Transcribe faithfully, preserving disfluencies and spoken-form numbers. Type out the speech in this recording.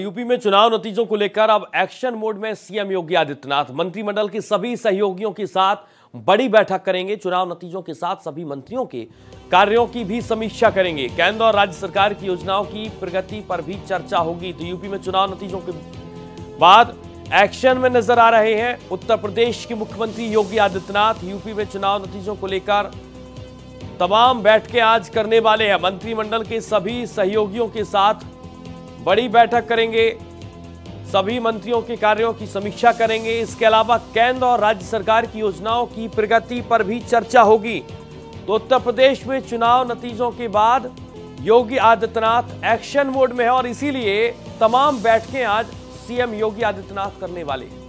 UP में चुनाव नतीजों को लेकर अब एक्शन मोड में सीएम योगी आदित्यनाथ मंत्रिमंडल के सभी सहयोगियों के साथ बड़ी बैठक करेंगे। चुनाव नतीजों के साथ सभी मंत्रियों के कार्यों की भी समीक्षा करेंगे। केंद्र और राज्य सरकार की योजनाओं की प्रगति पर भी चर्चा होगी। तो यूपी में चुनाव नतीजों के बाद एक्शन में नजर आ रहे हैं उत्तर प्रदेश के मुख्यमंत्री योगी आदित्यनाथ। यूपी में चुनाव नतीजों को लेकर तमाम बैठकें आज करने वाले हैं। मंत्रिमंडल के सभी सहयोगियों के साथ बड़ी बैठक करेंगे, सभी मंत्रियों के कार्यों की समीक्षा करेंगे। इसके अलावा केंद्र और राज्य सरकार की योजनाओं की प्रगति पर भी चर्चा होगी। तो उत्तर प्रदेश में चुनाव नतीजों के बाद योगी आदित्यनाथ एक्शन मोड में है और इसीलिए तमाम बैठकें आज सीएम योगी आदित्यनाथ करने वाले हैं।